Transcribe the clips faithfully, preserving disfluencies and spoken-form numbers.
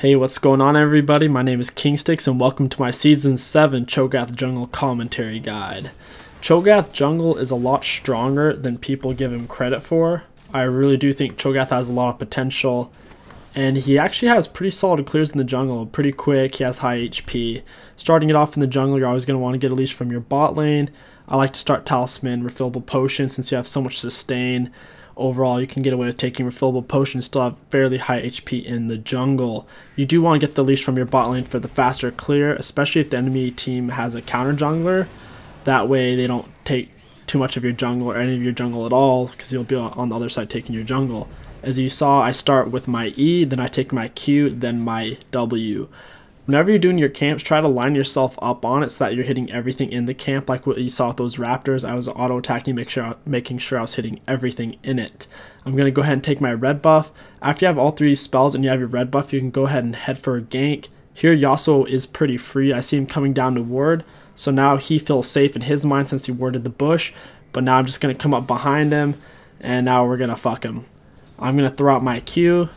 Hey, what's going on everybody? My name is KingStix and welcome to my Season seven Cho'gath Jungle Commentary Guide. Cho'gath Jungle is a lot stronger than people give him credit for. I really do think Cho'gath has a lot of potential, and he actually has pretty solid clears in the jungle, pretty quick, he has high H P. Starting it off in the jungle, you're always going to want to get a leash from your bot lane. I like to start Talisman, refillable potion since you have so much sustain. Overall, you can get away with taking refillable potions, still have fairly high H P in the jungle. You do want to get the leash from your bot lane for the faster clear, especially if the enemy team has a counter jungler. That way they don't take too much of your jungle or any of your jungle at all, because you'll be on the other side taking your jungle. As you saw, I start with my E, then I take my Q, then my W. Whenever you're doing your camps, try to line yourself up on it so that you're hitting everything in the camp. Like what you saw with those raptors, I was auto attacking, make sure, making sure I was hitting everything in it. I'm going to go ahead and take my red buff. After you have all three spells and you have your red buff, you can go ahead and head for a gank. Here Yasuo is pretty free. I see him coming down to ward, so now he feels safe in his mind since he warded the bush. But now I'm just going to come up behind him, and now we're going to fuck him. I'm going to throw out my Q.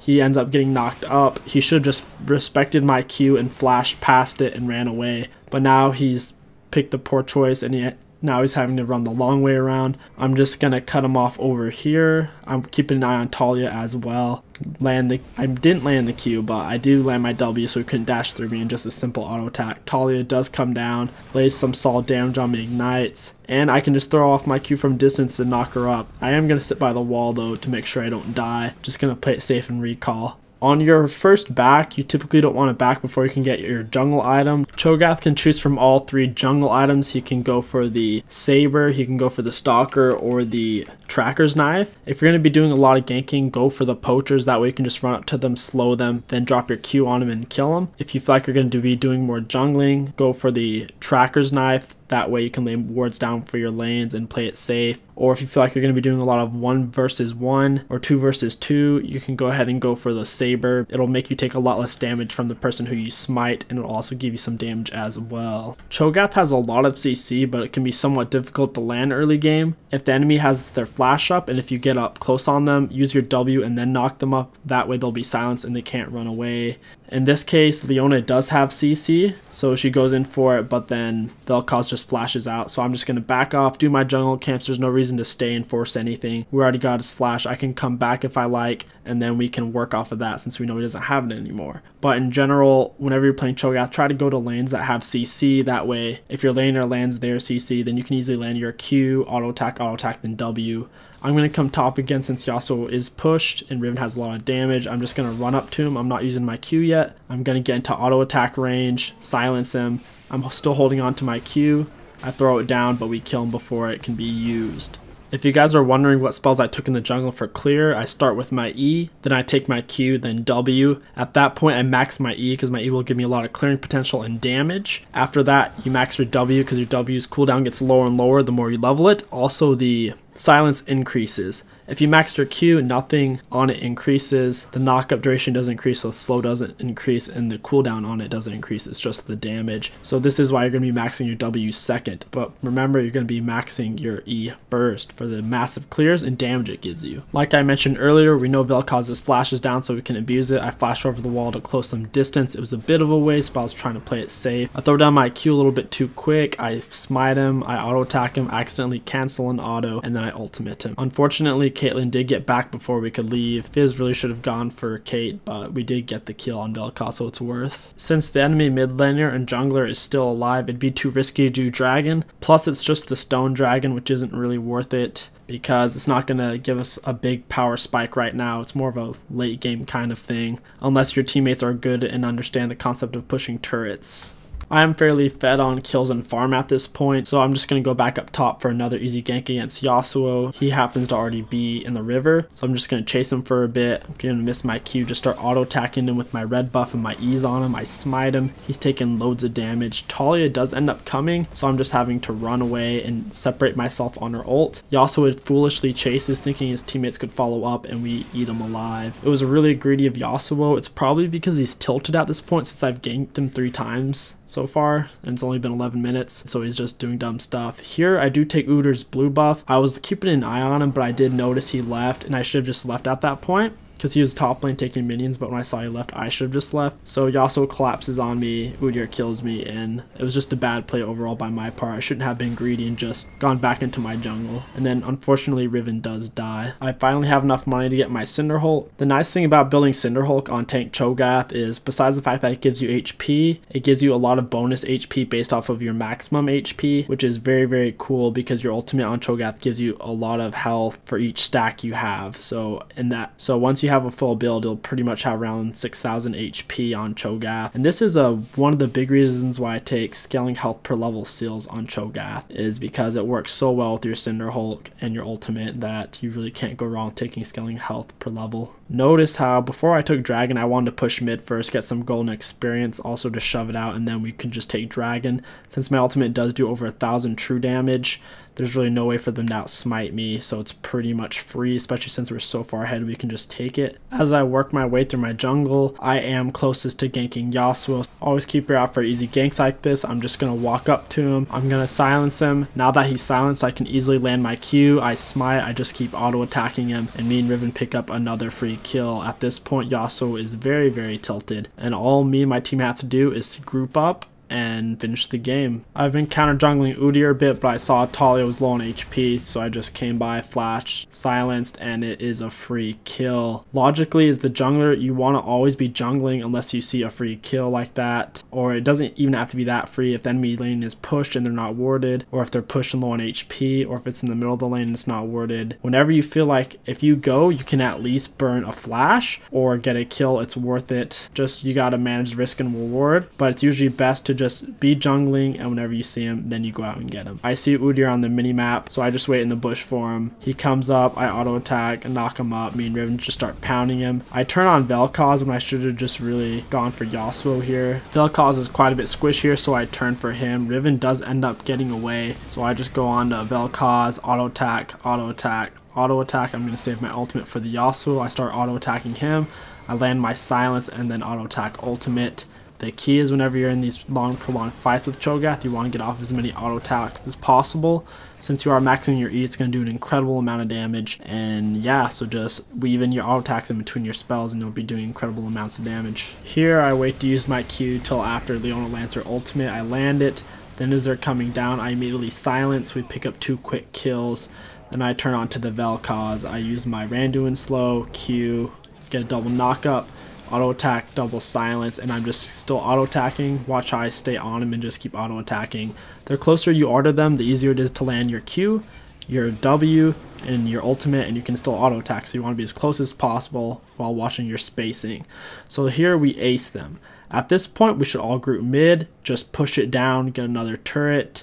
He ends up getting knocked up. He should have just respected my Q and flashed past it and ran away. But now he's picked the poor choice and he, now he's having to run the long way around. I'm just going to cut him off over here. I'm keeping an eye on Taliyah as well. Land the I didn't land the Q, but I do land my W so he couldn't dash through me in just a simple auto attack. Taliyah does come down, lays some solid damage on me, ignites, and I can just throw off my Q from distance and knock her up. I am going to sit by the wall though to make sure I don't die. Just going to play it safe and recall. On your first back, you typically don't want to back before you can get your jungle item. Cho'gath can choose from all three jungle items. He can go for the saber, he can go for the stalker, or the tracker's knife. If you're going to be doing a lot of ganking, go for the poachers. That way you can just run up to them, slow them, then drop your Q on them and kill them. If you feel like you're going to be doing more jungling, go for the tracker's knife. That way you can lay wards down for your lanes and play it safe. Or if you feel like you're going to be doing a lot of one versus one or two versus two, you can go ahead and go for the saber. It'll make you take a lot less damage from the person who you smite, and it'll also give you some damage as well. Cho'gath has a lot of C C, but it can be somewhat difficult to land early game. If the enemy has their flash up and if you get up close on them, use your W and then knock them up. That way they'll be silenced and they can't run away. In this case, Leona does have C C, so she goes in for it, but then Vel'Koz just flashes out. So I'm just going to back off, do my jungle camps. There's no reason to stay and force anything. We already got his flash. I can come back if I like, and then we can work off of that since we know he doesn't have it anymore. But in general, whenever you're playing Cho'Gath, try to go to lanes that have C C. That way, if your laner lands their C C, then you can easily land your Q, auto attack, auto attack, then W. I'm going to come top again since Yasuo is pushed and Riven has a lot of damage. I'm just going to run up to him. I'm not using my Q yet. I'm going to get into auto attack range, silence him. I'm still holding on to my Q. I throw it down, but we kill him before it can be used. If you guys are wondering what spells I took in the jungle for clear, I start with my E, then I take my Q, then W. At that point, I max my E because my E will give me a lot of clearing potential and damage. After that, you max your W because your W's cooldown gets lower and lower the more you level it. Also, the silence increases. If you max your Q, nothing on it increases. The knockup duration doesn't increase, so the slow doesn't increase, and the cooldown on it doesn't increase. It's just the damage. So this is why you're going to be maxing your W second. But remember, you're going to be maxing your E first for the massive clears and damage it gives you. Like I mentioned earlier, we know Vel'Koz's flash is down, so we can abuse it. I flashed over the wall to close some distance. It was a bit of a waste, but I was trying to play it safe. I throw down my Q a little bit too quick. I smite him. I auto attack him. I accidentally cancel an auto, and then I ultimate him. Unfortunately, Caitlyn did get back before we could leave. Fizz really should have gone for Cait, but we did get the kill on Vel'Koz, so it's worth. Since the enemy mid laner and jungler is still alive, it'd be too risky to do dragon. Plus, it's just the stone dragon, which isn't really worth it because it's not going to give us a big power spike right now. It's more of a late game kind of thing, unless your teammates are good and understand the concept of pushing turrets. I'm fairly fed on kills and farm at this point, so I'm just going to go back up top for another easy gank against Yasuo. He happens to already be in the river, so I'm just going to chase him for a bit. I'm going to miss my Q, just start auto-attacking him with my red buff and my E's on him. I smite him. He's taking loads of damage. Taliyah does end up coming, so I'm just having to run away and separate myself on her ult. Yasuo foolishly chases, thinking his teammates could follow up, and we eat him alive. It was really greedy of Yasuo. It's probably because he's tilted at this point since I've ganked him three times so far, and it's only been eleven minutes, so he's just doing dumb stuff. Here I do take Udyr's blue buff. I was keeping an eye on him, but I did notice he left, and I should have just left at that point. because he was top lane taking minions, but when I saw he left, I should have just left. So Yasuo collapses on me, Udyr kills me, and it was just a bad play overall by my part. I shouldn't have been greedy and just gone back into my jungle. And then unfortunately Riven does die. I finally have enough money to get my Cinderhulk. The nice thing about building Cinderhulk on tank Cho'gath is, besides the fact that it gives you H P, it gives you a lot of bonus H P based off of your maximum H P, which is very, very cool because your ultimate on Cho'gath gives you a lot of health for each stack you have. So in that, so once you have a full build, you'll pretty much have around six thousand H P on Cho'gath. And this is a one of the big reasons why I take scaling health per level seals on Cho'gath, is because it works so well with your Cinderhulk and your ultimate that you really can't go wrong taking scaling health per level. Notice how before I took Dragon, I wanted to push mid first, get some golden experience, also to shove it out, and then we can just take Dragon. Since my ultimate does do over a thousand true damage, there's really no way for them to outsmite me, so it's pretty much free, especially since we're so far ahead we can just take it. As I work my way through my jungle, I am closest to ganking Yasuo. Always keep your eye out for easy ganks like this. I'm just going to walk up to him. I'm going to silence him. Now that he's silenced, I can easily land my Q. I smite. I just keep auto-attacking him, and me and Riven pick up another free kill. At this point, Yasuo is very, very tilted, and all me and my team have to do is group up and finish the game. I've been counter jungling Udyr a bit, but I saw Taliyah was low on H P, so I just came by, flashed, silenced, and it is a free kill. Logically, as the jungler, you want to always be jungling unless you see a free kill like that, or it doesn't even have to be that free if the enemy lane is pushed and they're not warded, or if they're pushed and low on H P, or if it's in the middle of the lane and it's not warded. Whenever you feel like if you go, you can at least burn a flash or get a kill, it's worth it. Just you got to manage risk and reward, but it's usually best to just be jungling, and whenever you see him, then you go out and get him. I see Udyr on the mini map, so I just wait in the bush for him. He comes up, I auto attack and knock him up. Me and Riven just start pounding him. I turn on Vel'Koz when I should have just really gone for Yasuo here. Vel'Koz is quite a bit squishier, so I turn for him. Riven does end up getting away, so I just go on to Vel'Koz, auto attack, auto attack, auto attack. I'm going to save my ultimate for the Yasuo. I start auto attacking him. I land my silence and then auto attack ultimate. The key is whenever you're in these long, prolonged fights with Cho'Gath, you want to get off as many auto attacks as possible. Since you are maxing your E, it's going to do an incredible amount of damage. And yeah, so just weave in your auto attacks in between your spells and you'll be doing incredible amounts of damage. Here I wait to use my Q till after Leona lands her ultimate. I land it, then as they're coming down, I immediately silence. We pick up two quick kills, then I turn on to the Vel'Koz. I use my Randuin slow, Q, get a double knockup, auto attack, double silence, and I'm just still auto attacking. Watch how I stay on him and just keep auto attacking. The closer you are to them, the easier it is to land your Q, your W, and your ultimate, and you can still auto attack. So you want to be as close as possible while watching your spacing. So here we ace them. At this point, we should all group mid, just push it down, get another turret,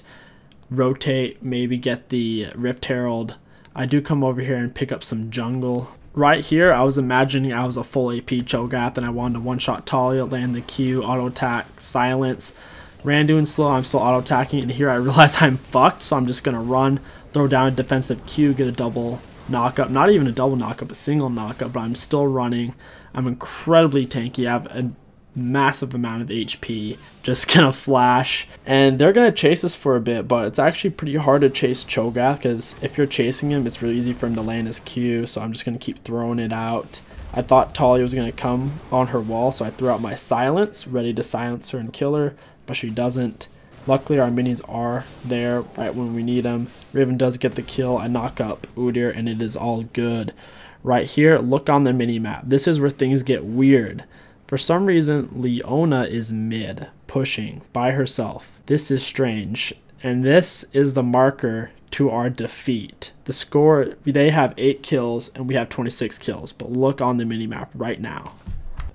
rotate, maybe get the Rift Herald. I do come over here and pick up some jungle. Right here, I was imagining I was a full A P Cho'Gath and I wanted to one-shot Taliyah, land the Q, auto-attack, silence. Randuin slow, I'm still auto-attacking, and here I realize I'm fucked, so I'm just going to run, throw down a defensive Q, get a double knock-up. Not even a double knock-up, a single knock-up, but I'm still running. I'm incredibly tanky. I have a massive amount of H P, just gonna flash, and they're gonna chase us for a bit, but it's actually pretty hard to chase Cho'Gath because if you're chasing him, it's really easy for him to land his Q. So I'm just gonna keep throwing it out. I thought Taliyah was gonna come on her wall, so I threw out my silence, ready to silence her and kill her, but she doesn't. Luckily, our minions are there right when we need them. Riven does get the kill. I knock up Udyr, and it is all good. Right here, look on the mini map. This is where things get weird. For some reason, Leona is mid, pushing by herself. This is strange, and this is the marker to our defeat. The score, they have eight kills and we have twenty-six kills, but look on the minimap right now.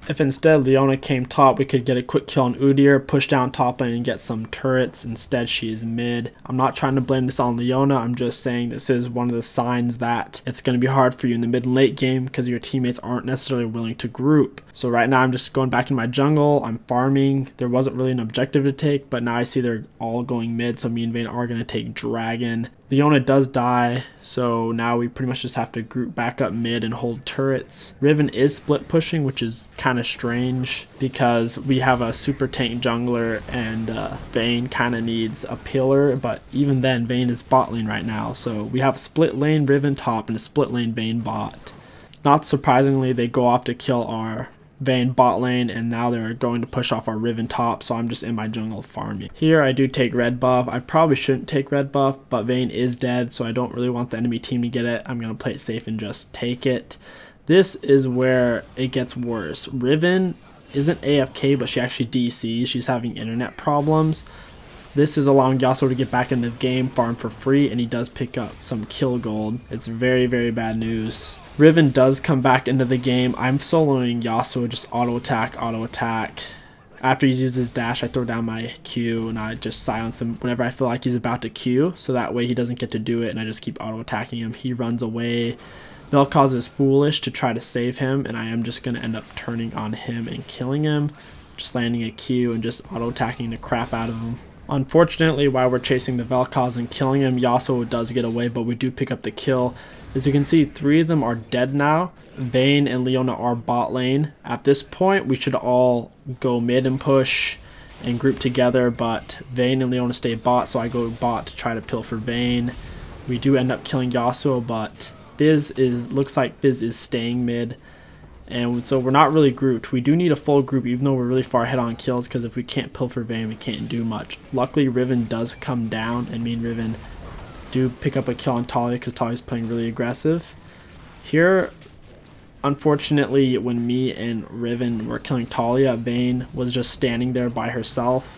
If instead Leona came top, we could get a quick kill on Udyr, push down top lane and get some turrets. Instead, she is mid. I'm not trying to blame this on Leona, I'm just saying this is one of the signs that it's going to be hard for you in the mid and late game because your teammates aren't necessarily willing to group. So right now I'm just going back in my jungle, I'm farming. There wasn't really an objective to take, but now I see they're all going mid, so me and Vayne are going to take Dragon. Leona does die, so now we pretty much just have to group back up mid and hold turrets. Riven is split pushing, which is kind of strange because we have a super tank jungler and uh, Vayne kind of needs a pillar, but even then Vayne is bot lane right now. So we have a split lane Riven top and a split lane Vayne bot. not surprisingly, they go off to kill our Vayne bot lane, and now they're going to push off our Riven top, so I'm just in my jungle farming. Here I do take red buff. I probably shouldn't take red buff, but Vayne is dead, so I don't really want the enemy team to get it. I'm going to play it safe and just take it. This is where it gets worse. Riven isn't A F K, but she actually D Cs. She's having internet problems. This is allowing Yasuo to get back in the game, farm for free, and he does pick up some kill gold. It's very, very bad news. Riven does come back into the game. I'm soloing Yasuo, just auto attack, auto attack. After he's used his dash, I throw down my Q and I just silence him whenever I feel like he's about to Q, so that way he doesn't get to do it, and I just keep auto attacking him. He runs away. Vel'Koz is foolish to try to save him, and I am just going to end up turning on him and killing him. Just landing a Q and just auto attacking the crap out of him. Unfortunately, while we're chasing the Vel'Koz and killing him, Yasuo does get away, but we do pick up the kill. As you can see, three of them are dead now. Vayne and Leona are bot lane. At this point, we should all go mid and push and group together, but Vayne and Leona stay bot, so I go bot to try to pill for Vayne. We do end up killing Yasuo, but Fizz is looks like Fizz is staying mid. And so we're not really grouped. We do need a full group, even though we're really far ahead on kills, because if we can't pill for Vayne, we can't do much. Luckily, Riven does come down, and me and Riven do pick up a kill on Taliyah, because Taliyah's playing really aggressive. Here, unfortunately, when me and Riven were killing Taliyah, Vayne was just standing there by herself,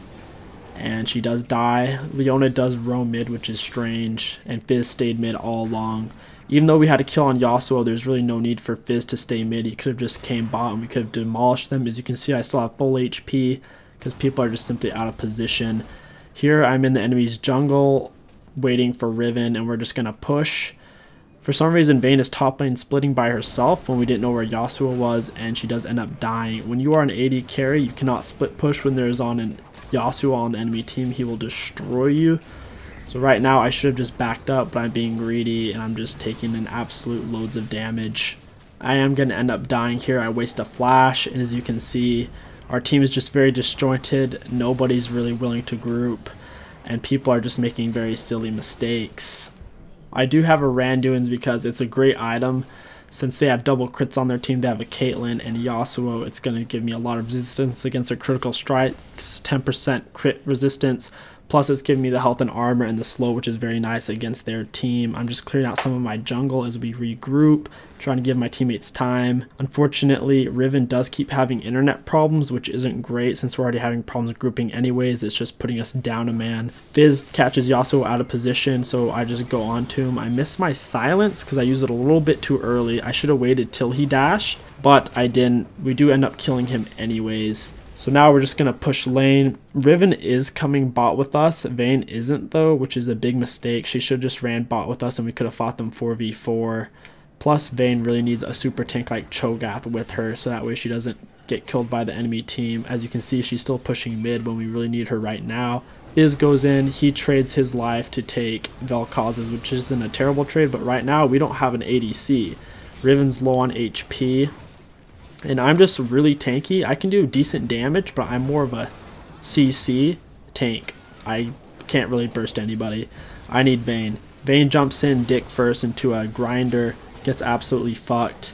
and she does die. Leona does roam mid, which is strange, and Fizz stayed mid all along. Even though we had a kill on Yasuo, there's really no need for Fizz to stay mid. He could have just came bot and we could have demolished them. As you can see, I still have full H P because people are just simply out of position. Here, I'm in the enemy's jungle waiting for Riven, and we're just going to push. For some reason, Vayne is top lane splitting by herself when we didn't know where Yasuo was, and she does end up dying. When you are an A D carry, you cannot split push when there is on an Yasuo on the enemy team. He will destroy you. So right now I should have just backed up, but I'm being greedy and I'm just taking in absolute loads of damage. I am going to end up dying here. I waste a flash, and as you can see, our team is just very disjointed. Nobody's really willing to group, and people are just making very silly mistakes. I do have a Randuin's because it's a great item. Since they have double crits on their team, they have a Caitlyn and Yasuo. It's going to give me a lot of resistance against their critical strikes, ten percent crit resistance. Plus, it's giving me the health and armor and the slow, which is very nice against their team. I'm just clearing out some of my jungle as we regroup, trying to give my teammates time. Unfortunately, Riven does keep having internet problems, which isn't great since we're already having problems grouping anyways. It's just putting us down a man. Fizz catches Yasuo out of position, so I just go on to him. I miss my silence because I used it a little bit too early. I should have waited till he dashed, but I didn't. We do end up killing him anyways. So now we're just going to push lane. Riven is coming bot with us. Vayne isn't though, which is a big mistake. She should have just ran bot with us and we could have fought them four v four. Plus Vayne really needs a super tank like Cho'gath with her, so that way she doesn't get killed by the enemy team. As you can see, she's still pushing mid when we really need her right now. Fizz goes in, he trades his life to take Vel'Koz's, which isn't a terrible trade, but right now we don't have an A D C. Riven's low on H P. And I'm just really tanky. I can do decent damage, but I'm more of a C C tank. I can't really burst anybody. I need Vayne. Vayne jumps in, dick first, into a grinder. Gets absolutely fucked.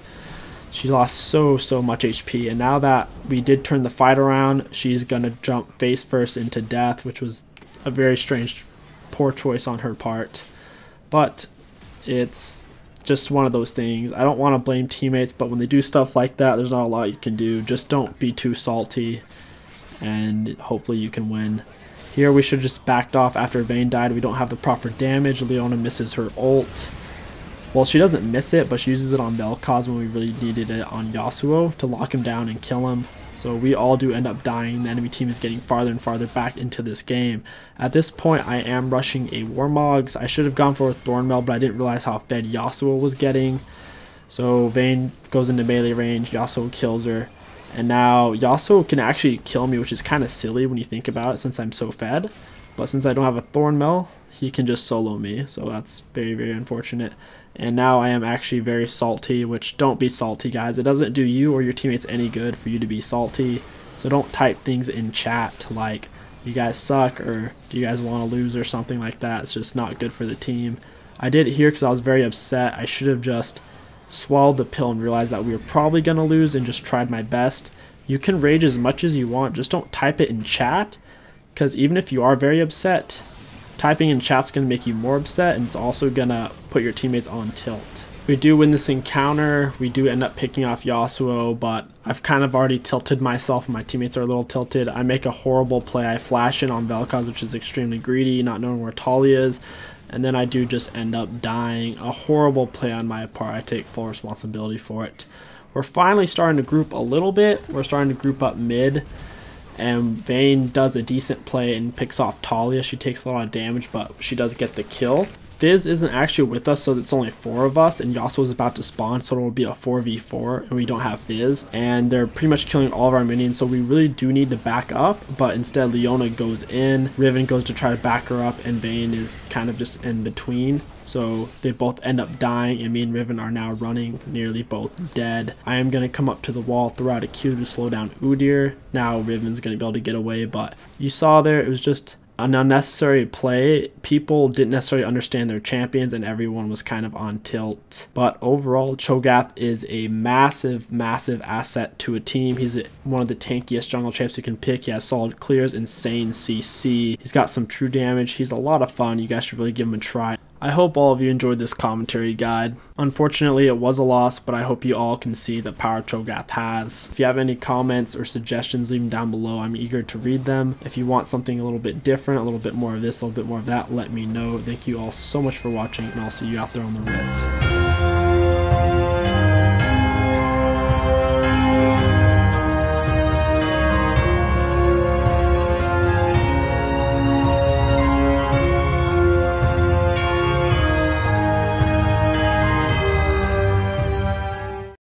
She lost so, so much H P. And now that we did turn the fight around, she's going to jump face first into death, which was a very strange, poor choice on her part. But it's just one of those things. I don't want to blame teammates, but when they do stuff like that, there's not a lot you can do. Just don't be too salty, and hopefully you can win. Here we should have just backed off after Vayne died. We don't have the proper damage. Leona misses her ult. Well, she doesn't miss it, but she uses it on Vel'Koz when we really needed it on Yasuo to lock him down and kill him. So we all do end up dying. The enemy team is getting farther and farther back into this game. At this point, I am rushing a Warmogs. I should have gone for a Thornmail, but I didn't realize how fed Yasuo was getting. So Vayne goes into melee range. Yasuo kills her. And now Yasuo can actually kill me, which is kind of silly when you think about it since I'm so fed. But since I don't have a Thornmail, he can just solo me. So that's very, very unfortunate. And now I am actually very salty, which don't be salty, guys. It doesn't do you or your teammates any good for you to be salty. So don't type things in chat like, you guys suck, or do you guys want to lose, or something like that. It's just not good for the team. I did it here because I was very upset. I should have just swallowed the pill and realized that we were probably going to lose and just tried my best. You can rage as much as you want, just don't type it in chat, because even if you are very upset, typing in chat's going to make you more upset, and it's also going to put your teammates on tilt. We do win this encounter, we do end up picking off Yasuo, but I've kind of already tilted myself and my teammates are a little tilted. I make a horrible play, I flash in on Vel'Koz, which is extremely greedy, not knowing where Taliyah is, and then I do just end up dying. A horrible play on my part, I take full responsibility for it. We're finally starting to group a little bit, we're starting to group up mid, and Vayne does a decent play and picks off Taliyah. She takes a lot of damage, but she does get the kill. Fizz isn't actually with us, so it's only four of us, and Yasuo is about to spawn, so it'll be a four v four, and we don't have Fizz, and they're pretty much killing all of our minions, so we really do need to back up, but instead Leona goes in, Riven goes to try to back her up, and Vayne is kind of just in between, so they both end up dying, and me and Riven are now running, nearly both dead. I am going to come up to the wall, throw out a Q to slow down Udyr. Now Riven's going to be able to get away, but you saw there, it was just an unnecessary play. People didn't necessarily understand their champions and everyone was kind of on tilt. But overall, Cho'gath is a massive, massive asset to a team. He's one of the tankiest jungle champs you can pick. He has solid clears, insane C C. He's got some true damage. He's a lot of fun. You guys should really give him a try. I hope all of you enjoyed this commentary guide. Unfortunately, it was a loss, but I hope you all can see the power Cho'gath has. If you have any comments or suggestions, leave them down below. I'm eager to read them. If you want something a little bit different, a little bit more of this, a little bit more of that, let me know. Thank you all so much for watching, and I'll see you out there on the Rift.